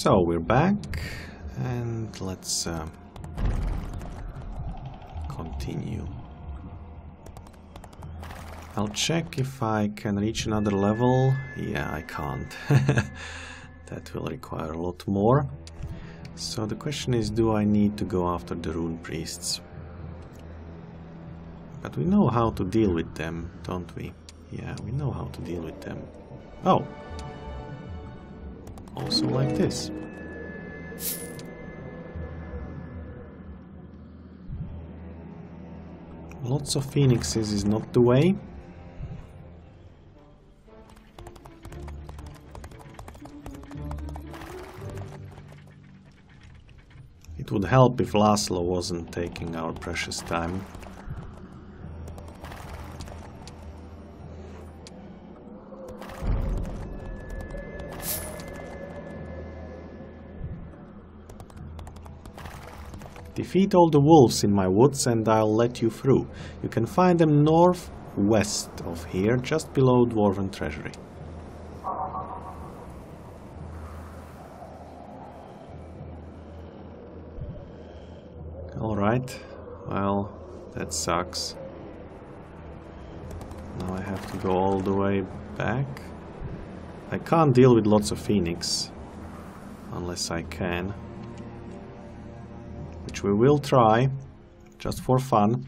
So we're back, and let's continue. I'll check if I can reach another level. Yeah, I can't. That will require a lot more. So the question is, do I need to go after the Rune Priests? But we know how to deal with them, don't we? Yeah, we know how to deal with them. Oh! Also like this. Lots of phoenixes is not the way. It would help if Laszlo wasn't taking our precious time. Defeat all the wolves in my woods and I'll let you through. You can find them northwest of here, just below Dwarven Treasury. Alright, well, that sucks. Now I have to go all the way back. I can't deal with lots of phoenix, unless I can. Which we will try, just for fun.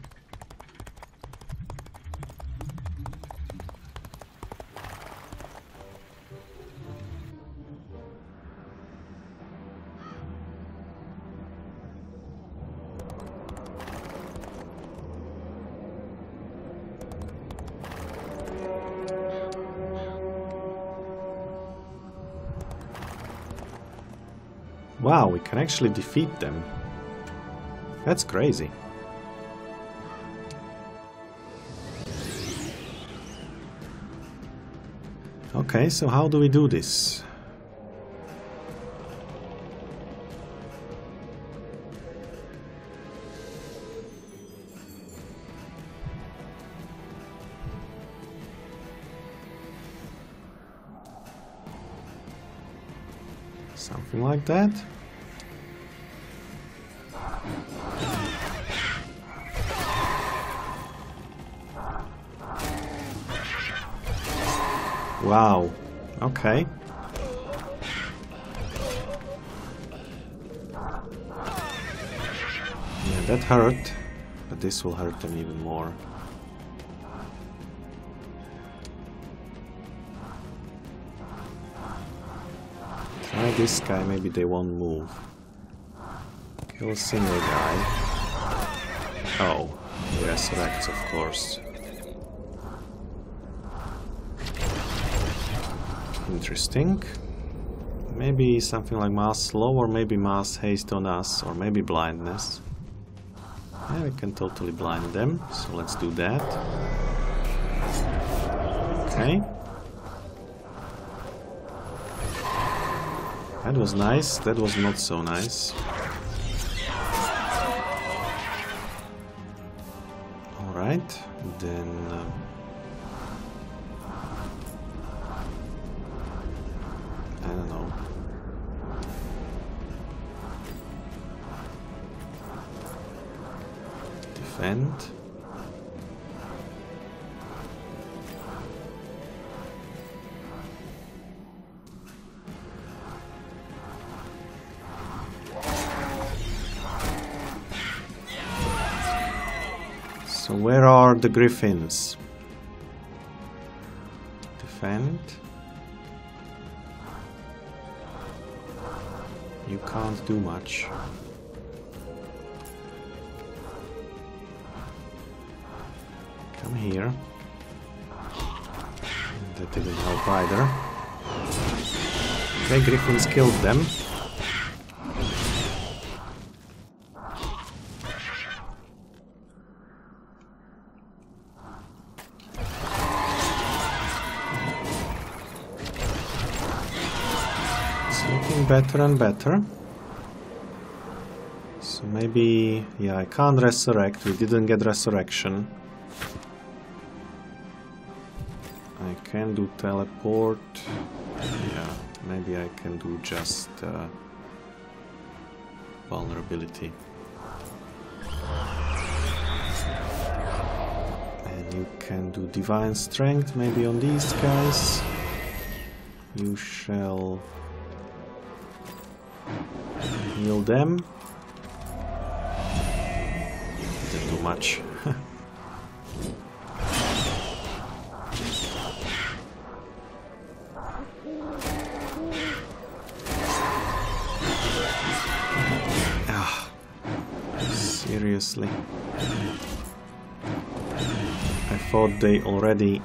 Wow, we can actually defeat them. That's crazy. Okay, so how do we do this? Something like that. Wow, okay. Yeah, that hurt, but this will hurt them even more. Try this guy, maybe they won't move. Kill a single guy. Oh, he resurrects, of course. Interesting. Maybe something like mass slow, or maybe mass haste on us, or maybe blindness. Yeah, we can totally blind them, so let's do that. Okay. That was nice, that was not so nice. Alright, then... I don't know. Defend. So where are the griffins? Defend. You can't do much. Come here. That didn't help either. Okay, griffins killed them. Better and better. So maybe, yeah, I can't resurrect. We didn't get resurrection. I can do teleport. Yeah, Maybe I can do just vulnerability. And you can do divine strength maybe on these guys. You shall heal them. Didn't do much. Seriously. I thought they already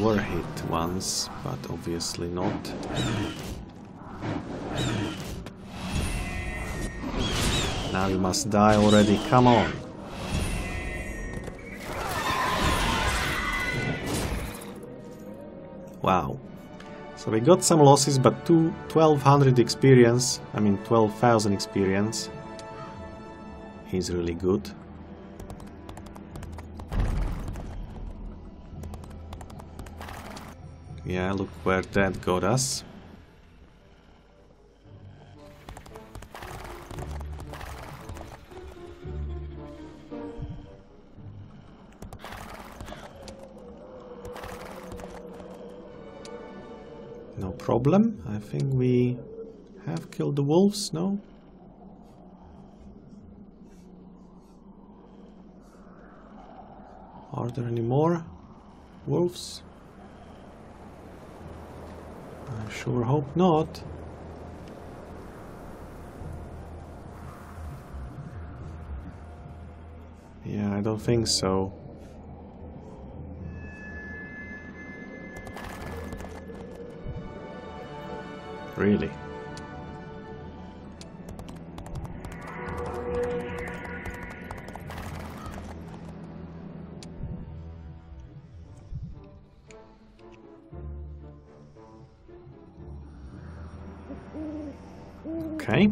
were hit once, but obviously not. Now you must die already, come on! Wow. So we got some losses, but 1200 experience, I mean 12,000 experience. He's really good. Yeah, look where that got us. No problem. I think we have killed the wolves, no? Are there any more wolves? I sure hope not. Yeah, I don't think so. Really? Okay.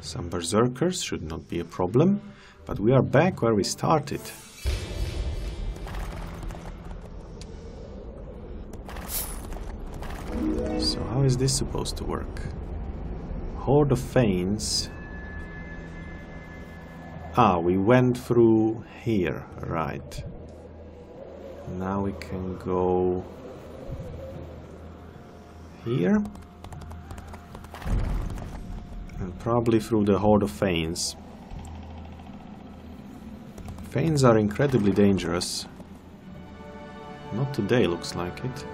Some berserkers should not be a problem, but we are back where we started. So how is this supposed to work? Horde of Thanes. Ah, we went through here, right. Now we can go here. And probably through the Horde of Thanes. Thanes are incredibly dangerous. Not today, looks like it.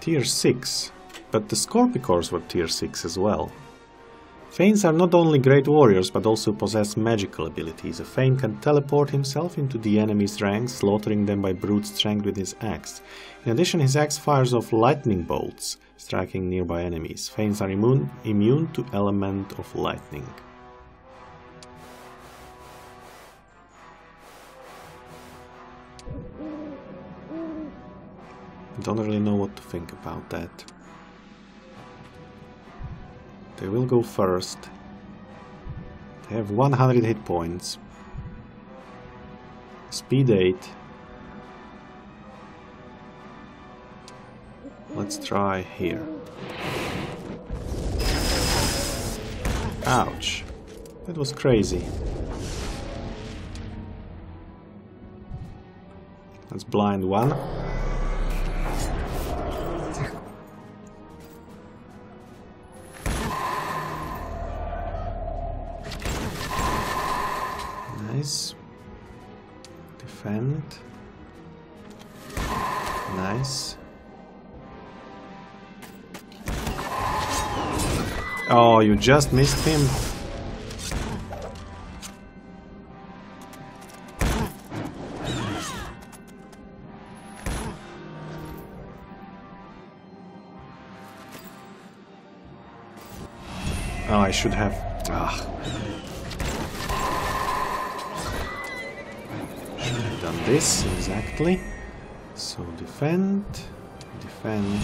Tier 6, but the Scorpicores were tier 6 as well. Thanes are not only great warriors, but also possess magical abilities. A Thane can teleport himself into the enemy's ranks, slaughtering them by brute strength with his axe. In addition, his axe fires off lightning bolts, striking nearby enemies. Thanes are immune to element of lightning. Don't really know what to think about that. They will go first. They have 100 hit points. Speed 8. Let's try here. Ouch. That was crazy. Let's blind one. Defend. Nice. Oh, you just missed him. Oh, I should have. This exactly. So defend, defend.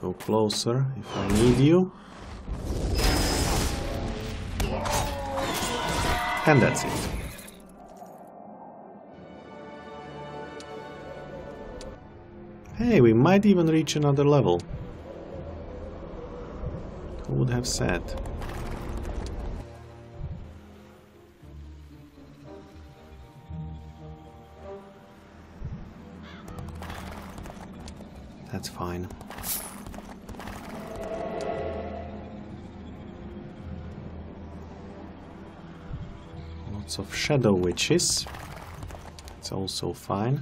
Go closer if I need you. And that's it. Hey, we might even reach another level. Who would have said? That's fine. Lots of shadow witches. It's also fine.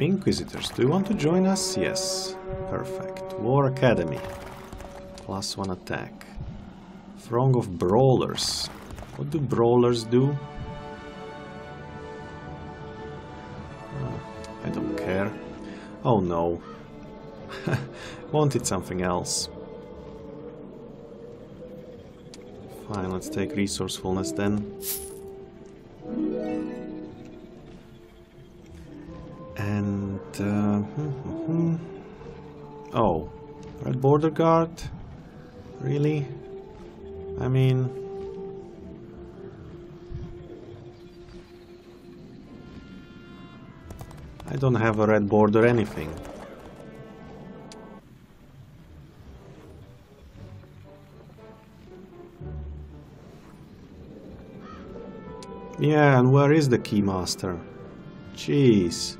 Inquisitors, do you want to join us? Yes. Perfect. War Academy. +1 attack. Throng of brawlers. What do brawlers do? I don't care. Oh no. Wanted something else. Fine, let's take resourcefulness then. And oh, red border guard? Really? I mean, I don't have a red border anything. Yeah, and where is the keymaster? Jeez.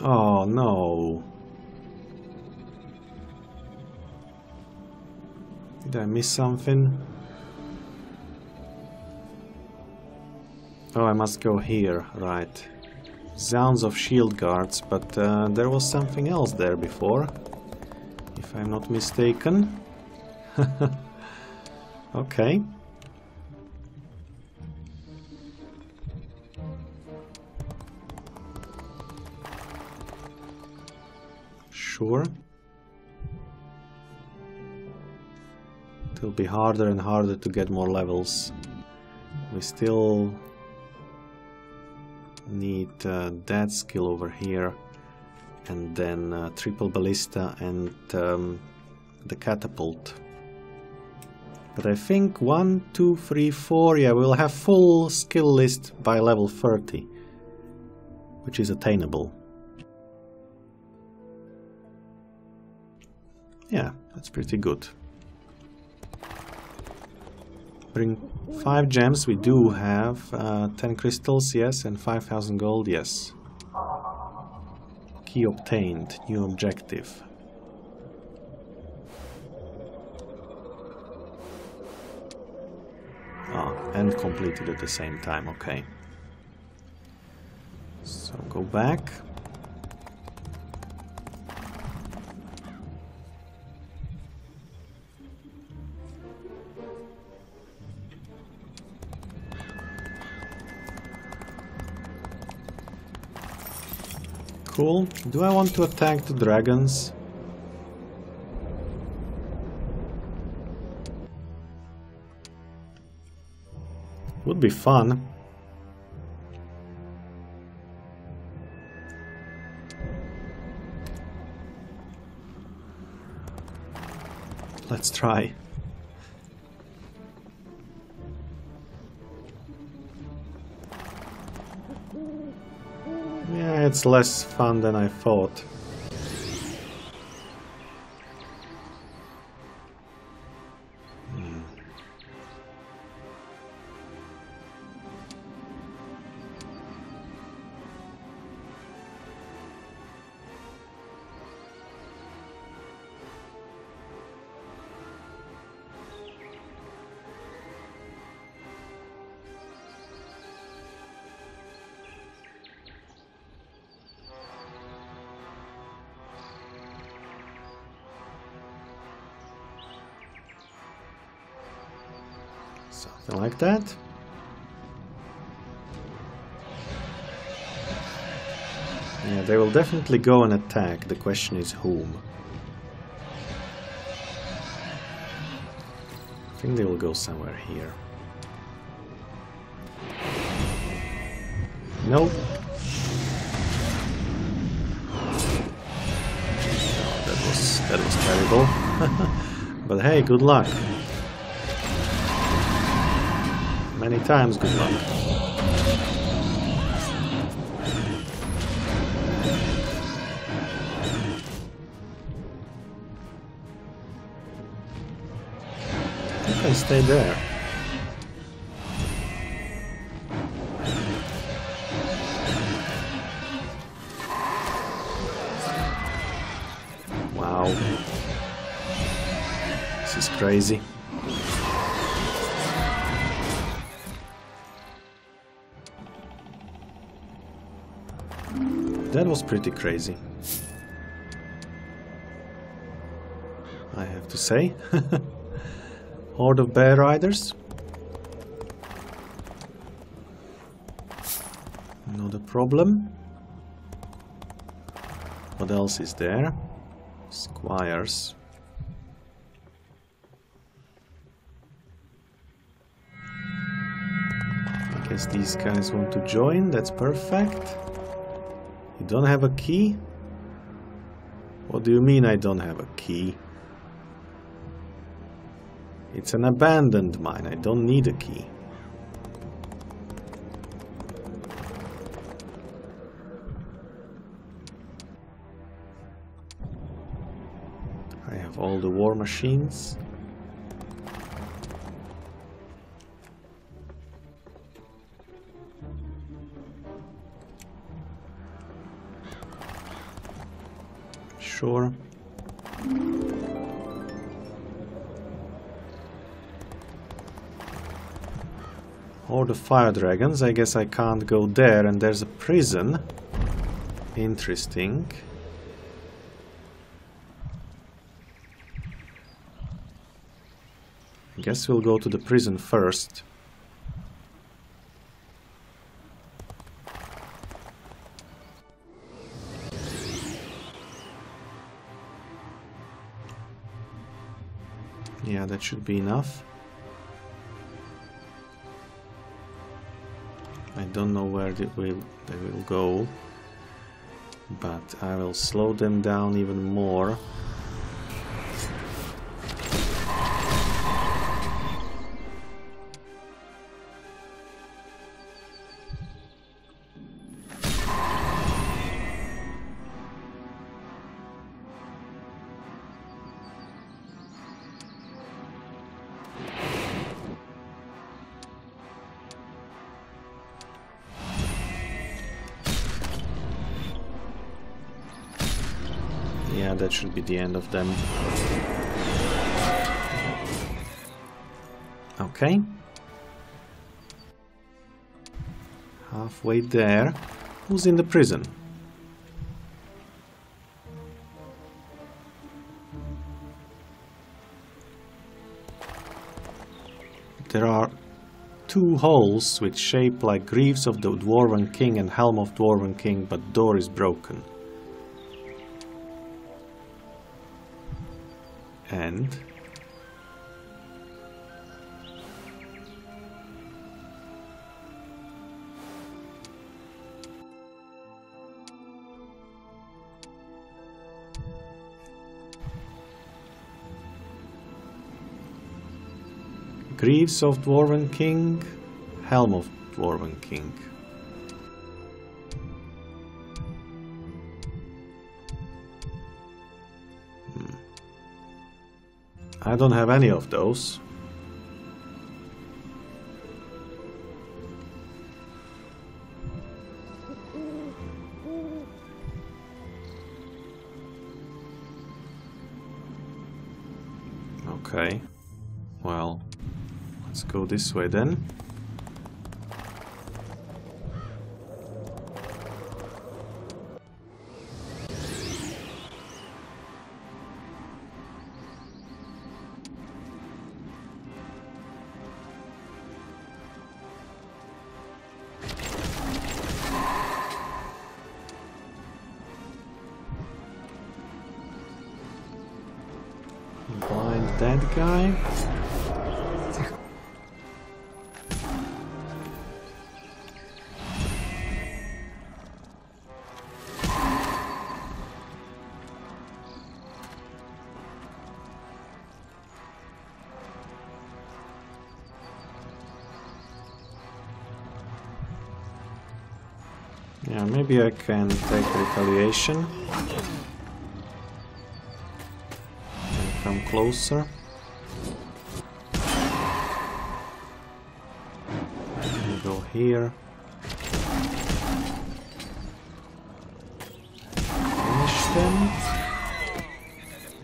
Oh no. Did I miss something? Oh, I must go here, right. Zounds of shield guards, but there was something else there before, if I'm not mistaken. Okay. Sure. It'll be harder and harder to get more levels. We still need that skill over here, and then triple ballista and the catapult. But I think 1, 2, 3, 4, yeah, we'll have full skill list by level 30, which is attainable. Yeah, that's pretty good. Bring 5 gems, we do have 10 crystals, yes, and 5,000 gold, yes. Key obtained, new objective. Ah, and completed at the same time, okay. So go back. Cool. Do I want to attack the dragons? Would be fun. Let's try. It's less fun than I thought. Something like that. Yeah, they will definitely go and attack. The question is whom. I think they will go somewhere here. Nope. Oh, that was terrible. But hey, good luck. Many times good luck. You can stay there. Wow. This is crazy. That was pretty crazy, I have to say. Horde of Bear Riders. Not a problem. What else is there? Squires. I guess these guys want to join, that's perfect. You don't have a key? What do you mean I don't have a key? It's an abandoned mine, I don't need a key. I have all the war machines. Sure. Or the fire dragons, I guess I can't go there, and there's a prison. Interesting. I guess we'll go to the prison first. Yeah, that should be enough. I don't know where they will go, but I will slow them down even more. That should be the end of them. Okay. Halfway there. Who's in the prison? There are two holes with shape like Greaves of the Dwarven King and Helm of Dwarven King, but door is broken. And Greaves of Dwarven King, Helm of Dwarven King. I don't have any of those. Okay. Well, let's go this way then. that guy. Yeah, maybe I can take retaliation. Come closer. And go here. Finish them.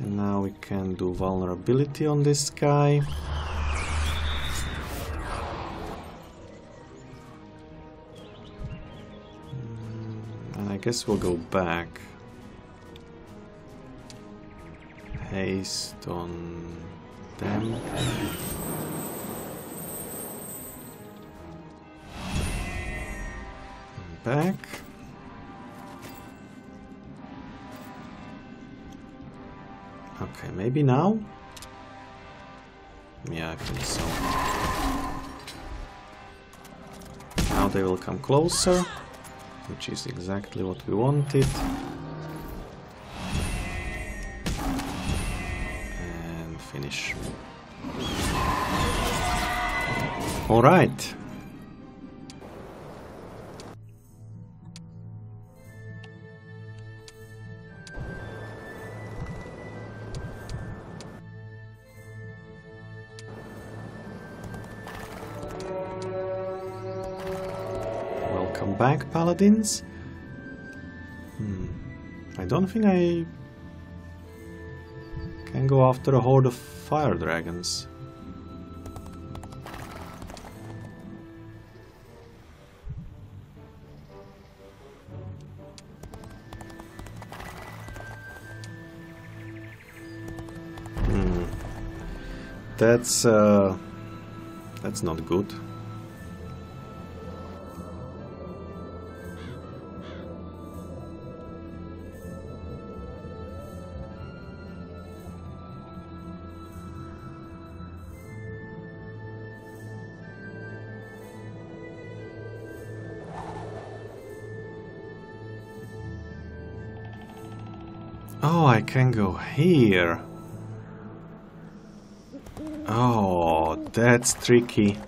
And now we can do vulnerability on this guy. And I guess we'll go back. Haste on them. Back. Okay, maybe now? Yeah, I think so. Now they will come closer, which is exactly what we wanted. Finish. All right. Welcome back, Paladins. I don't think I can go after a horde of fire dragons. That's not good. Oh, I can go here. Oh, that's tricky.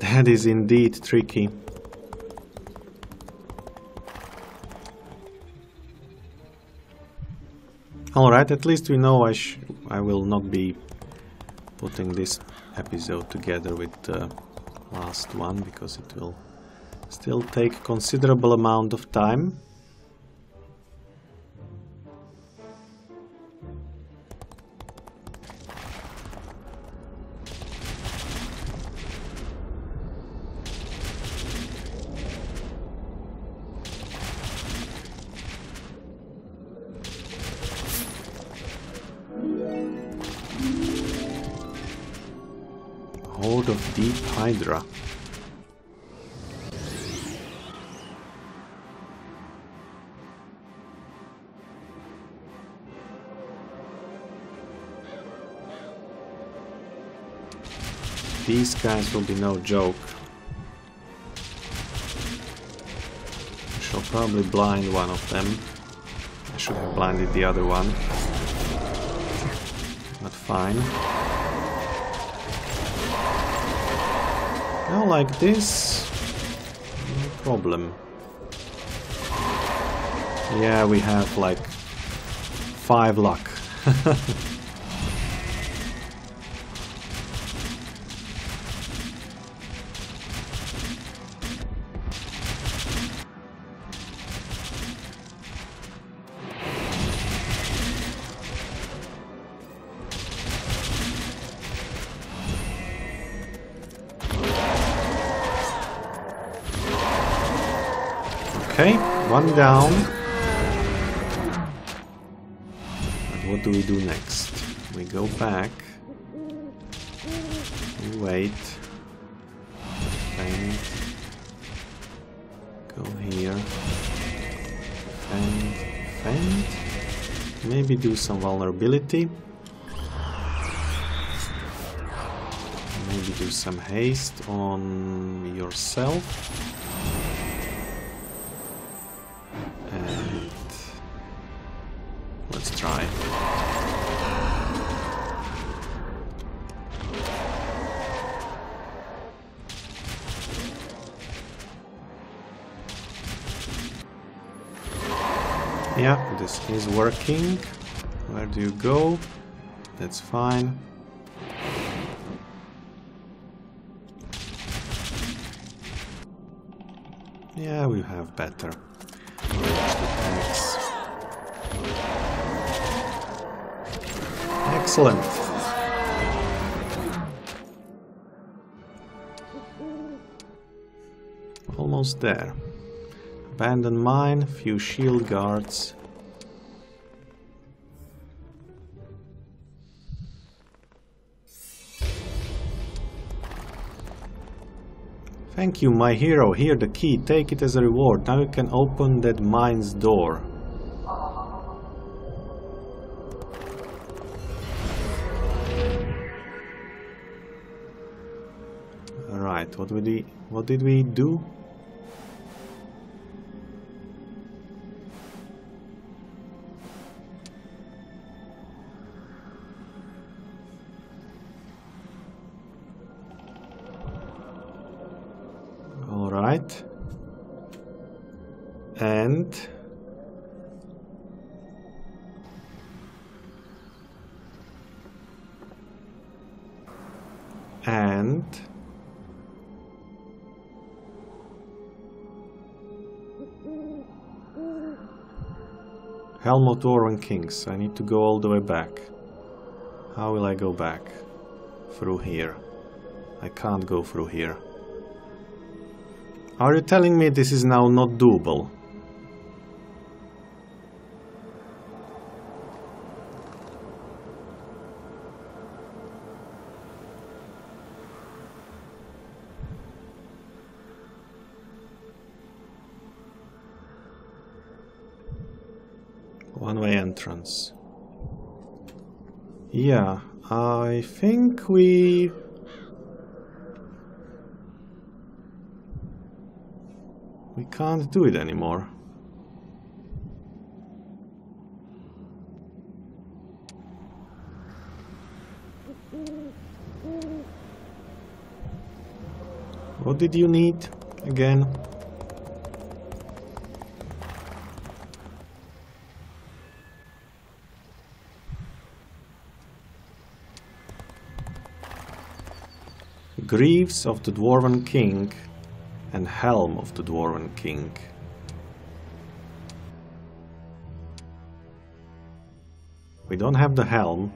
That is indeed tricky. All right, at least we know I will not be putting this episode together with last one, because it will still take a considerable amount of time. Horde of Deep Hydra. These guys will be no joke. I shall probably blind one of them. I should have blinded the other one. But fine. Now like this, no problem. Yeah, we have like 5 luck. Okay, one down. And what do we do next? We go back. We wait. Go here. Feint. Maybe do some vulnerability. Maybe do some haste on yourself. And let's try. Yeah, this is working. Where do you go? That's fine. Yeah, we have better. Excellent. Almost there. Abandoned mine, few shield guards. Thank you, my hero. Here, the key. Take it as a reward. Now you can open that mine's door. All right. What did we do? And Helm of Dwarven Kings. I need to go all the way back. How will I go back? Through here. I can't go through here. Are you telling me this is now not doable? One-way entrance. Yeah, I think we... can't do it anymore. What did you need again? Greaves of the Dwarven King and Helm of the Dwarven King. We don't have the helm.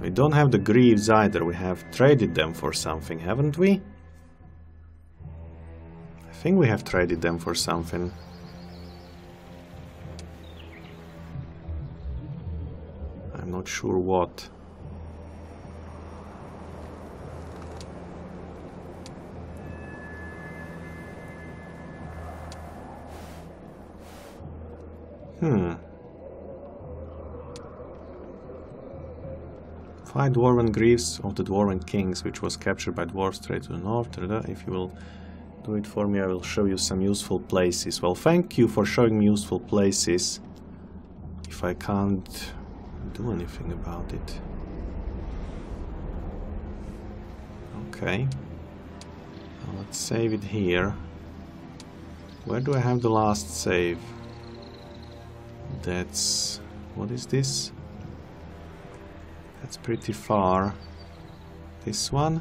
We don't have the greaves either. We have traded them for something, haven't we? I think we have traded them for something. I'm not sure what. Five Dwarven Greaves of the Dwarven Kings, which was captured by dwarves straight to the north. If you will do it for me, I will show you some useful places. Well, thank you for showing me useful places. If I can't do anything about it. Okay. Now let's save it here. Where do I have the last save? That's... what is this? That's pretty far. This one?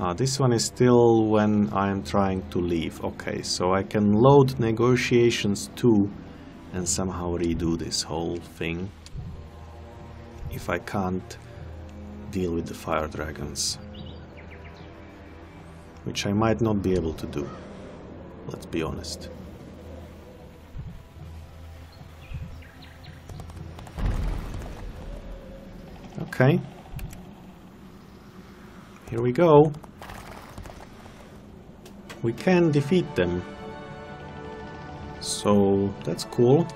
Ah, this one is still when I am trying to leave. Okay, so I can load negotiations too and somehow redo this whole thing if I can't deal with the fire dragons, which I might not be able to do, let's be honest. Okay, here we go. We can defeat them. So that's cool.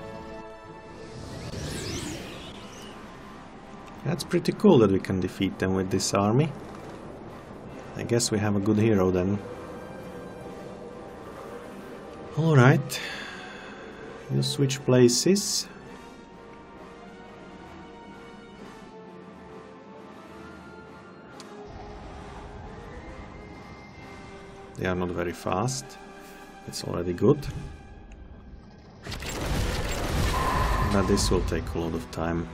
That's pretty cool that we can defeat them with this army. I guess we have a good hero then. Alright. You switch places. They are not very fast. That's already good. But this will take a lot of time.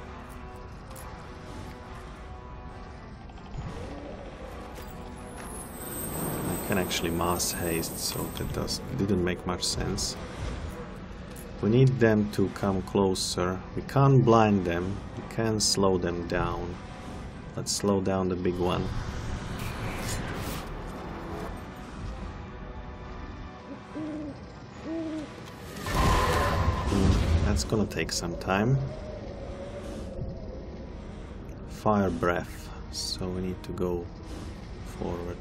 I can actually mass haste, so that didn't make much sense. We need them to come closer. We can't blind them. We can slow them down. Let's slow down the big one. That's gonna take some time. Fire breath, so we need to go forward.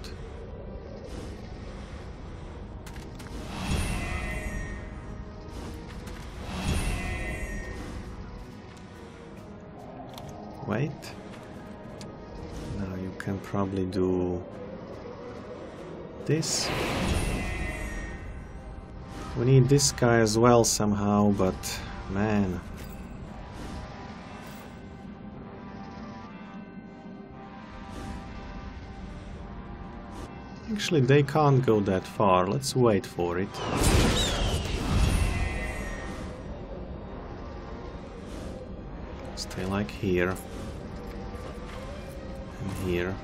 Wait. Now you can probably do this. We need this guy as well somehow, but man. Actually, they can't go that far. Let's wait for it. Stay like here. And here.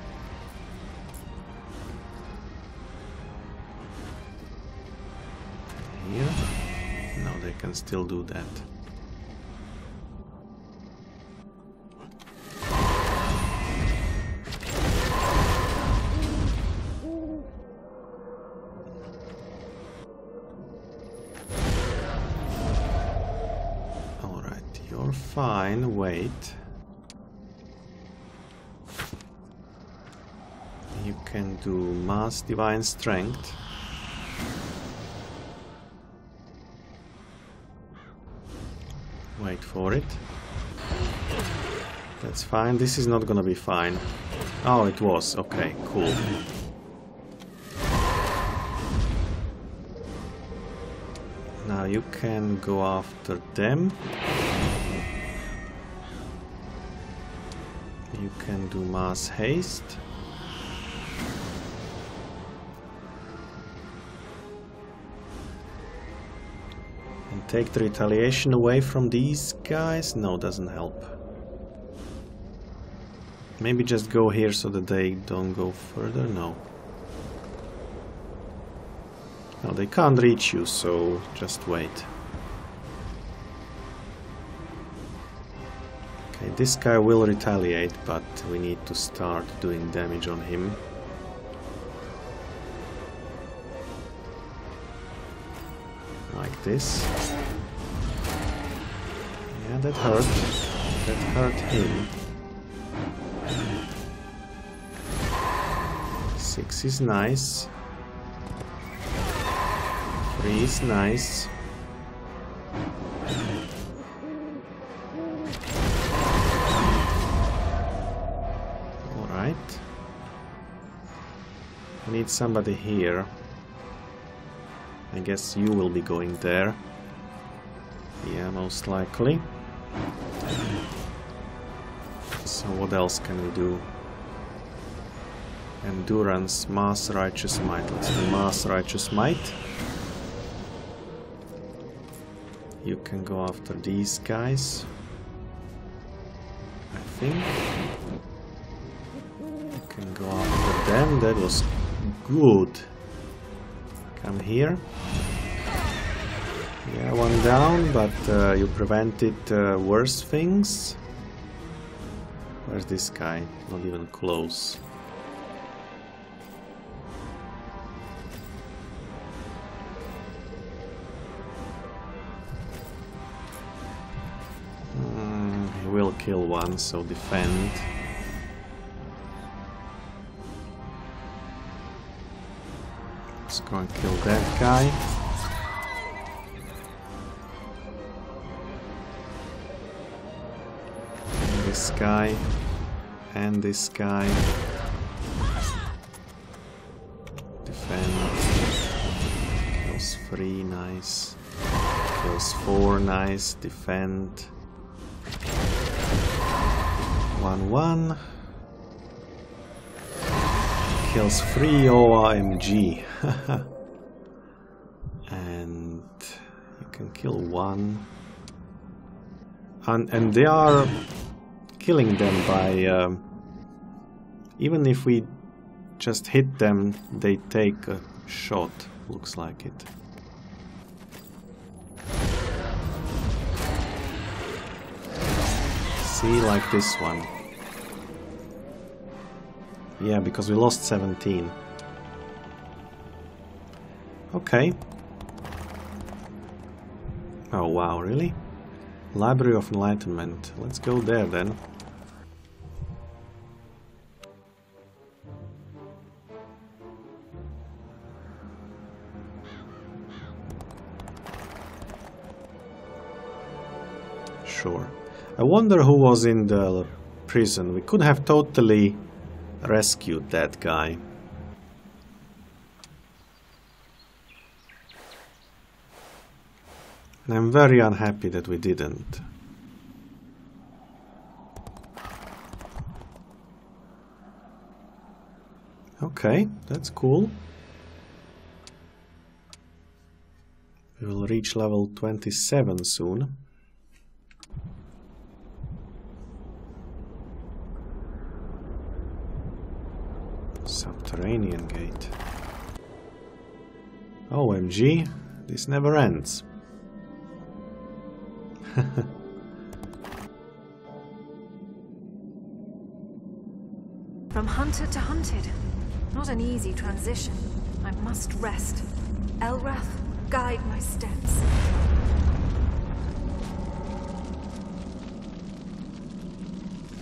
Here. No, they can still do that. Fine, wait. You can do mass divine strength. Wait for it. That's fine. This is not gonna be fine. Oh, it was. Okay, cool. Now you can go after them. You can do mass haste. And take the retaliation away from these guys? No, doesn't help. Maybe just go here so that they don't go further? No. No, they can't reach you, so just wait. This guy will retaliate, but we need to start doing damage on him. Like this. Yeah, that hurt. That hurt him. 6 is nice. 3 is nice. I need somebody here. I guess you will be going there. Yeah, most likely. So what else can we do? Endurance, mass righteous might. Let's do mass righteous might. You can go after these guys, I think. You can go after them. That was good. Come here. Yeah, one down, but you prevented worse things. Where's this guy? Not even close. He will kill one, so defend. Go and kill that guy. this guy and this guy. Defend. Kills 3, nice. Kills 4, nice. Defend. 1-1. Kills 3, OMG. And you can kill 1. And they are killing them by... even if we just hit them, they take a shot, looks like it. See, like this one. Yeah, because we lost 17. Okay. Oh wow, really? Library of Enlightenment. Let's go there then. Sure. I wonder who was in the prison. We could have totally rescued that guy. And I'm very unhappy that we didn't. Okay, that's cool. We will reach level 27 soon. Subterranean gate. OMG, this never ends. From hunter to hunted. Not an easy transition. I must rest. Elrath, guide my steps.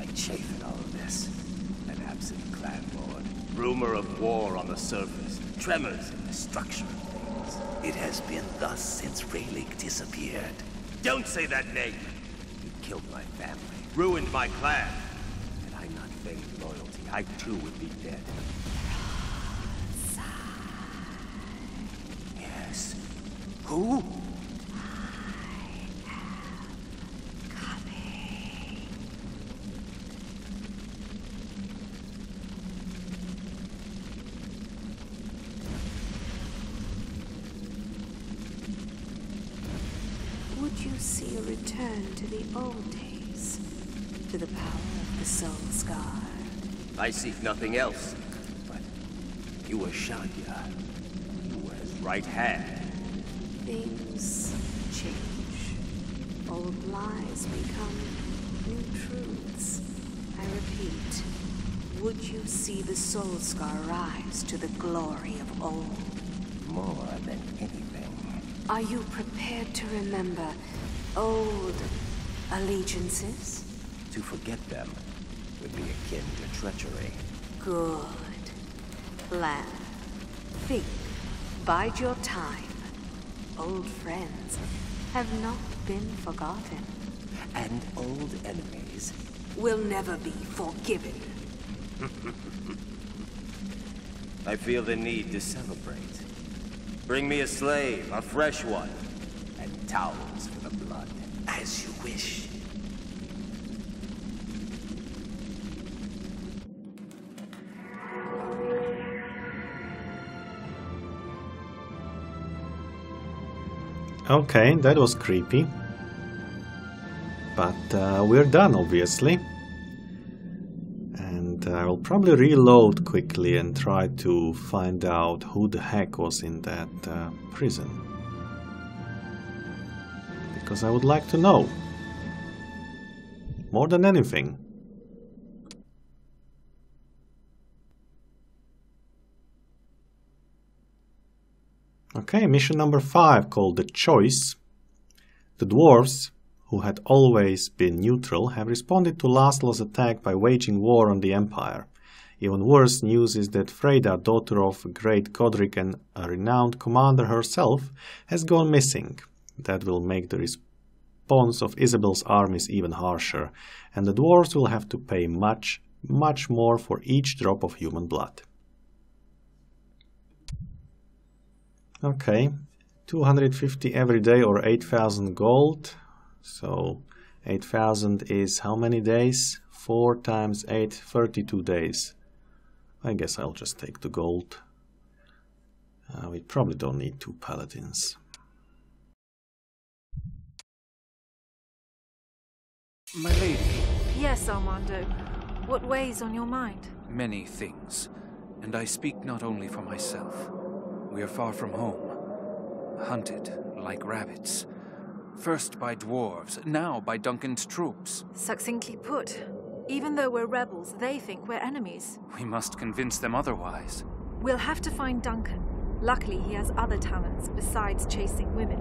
I chafe at all of this. An absent clan lord. Rumor of war on the surface. Tremors and destruction of things. It has been thus since Raylick disappeared. Don't say that name! You killed my family, ruined my clan. Had I not failed loyalty, I too would be dead. Yes. Who? I am coming. You see a return to the old days, to the power of the soul scar. I seek nothing else, but you were Sha'Gyar. You were his right hand. Things change. Old lies become new truths. I repeat, would you see the soul scar rise to the glory of old? More than anything. Are you prepared to remember old allegiances? To forget them would be akin to treachery. Good. Plan. Think. Bide your time. Old friends have not been forgotten. And old enemies will never be forgiven. I feel the need to celebrate. Bring me a slave, a fresh one, and towels for the blood, as you wish. Okay, that was creepy. But we're done, obviously. I will probably reload quickly and try to find out who the heck was in that prison. Because I would like to know. More than anything. Okay, mission number 5, called The Choice. The Dwarves, who had always been neutral, have responded to Laszlo's attack by waging war on the Empire. Even worse news is that Freyda, daughter of great Godric and a renowned commander herself, has gone missing. That will make the response of Isabel's army is even harsher, and the dwarves will have to pay much, much more for each drop of human blood. Okay, 250 every day or 8,000 gold. So 8,000 is how many days? 4 times 8, 32 days. I guess I'll just take the gold. We probably don't need 2 paladins. My lady. Yes, Armando. What weighs on your mind? Many things. And I speak not only for myself. We are far from home. Hunted like rabbits. First by dwarves, now by Duncan's troops. Succinctly put. Even though we're rebels, they think we're enemies. We must convince them otherwise. We'll have to find Duncan. Luckily, he has other talents besides chasing women.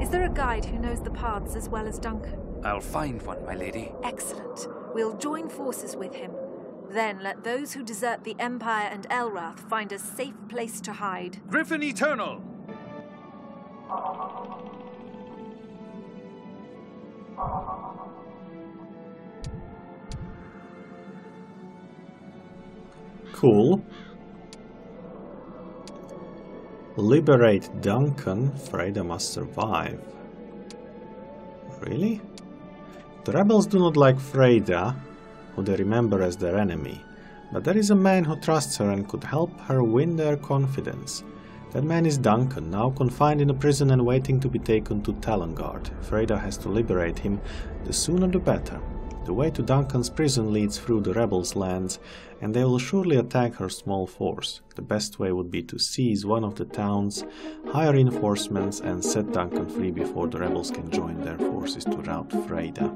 Is there a guide who knows the paths as well as Duncan? I'll find one, my lady. Excellent. We'll join forces with him. Then let those who desert the Empire and Elrath find a safe place to hide. Griffin Eternal! Cool. Liberate Duncan. Freyda must survive. Really? The rebels do not like Freyda, who they remember as their enemy, but there is a man who trusts her and could help her win their confidence. That man is Duncan, now confined in a prison and waiting to be taken to Talangard. Freyda has to liberate him, the sooner the better. The way to Duncan's prison leads through the rebels' lands, and they will surely attack her small force. The best way would be to seize one of the towns, hire reinforcements, and set Duncan free before the rebels can join their forces to rout Freyda.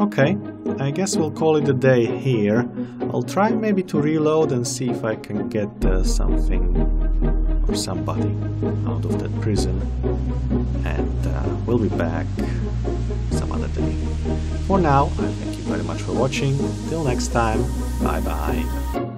Okay, I guess we'll call it a day here. I'll try maybe to reload and see if I can get something or somebody out of that prison, and we'll be back some other day. For now, I thank you very much for watching. Till next time, bye bye.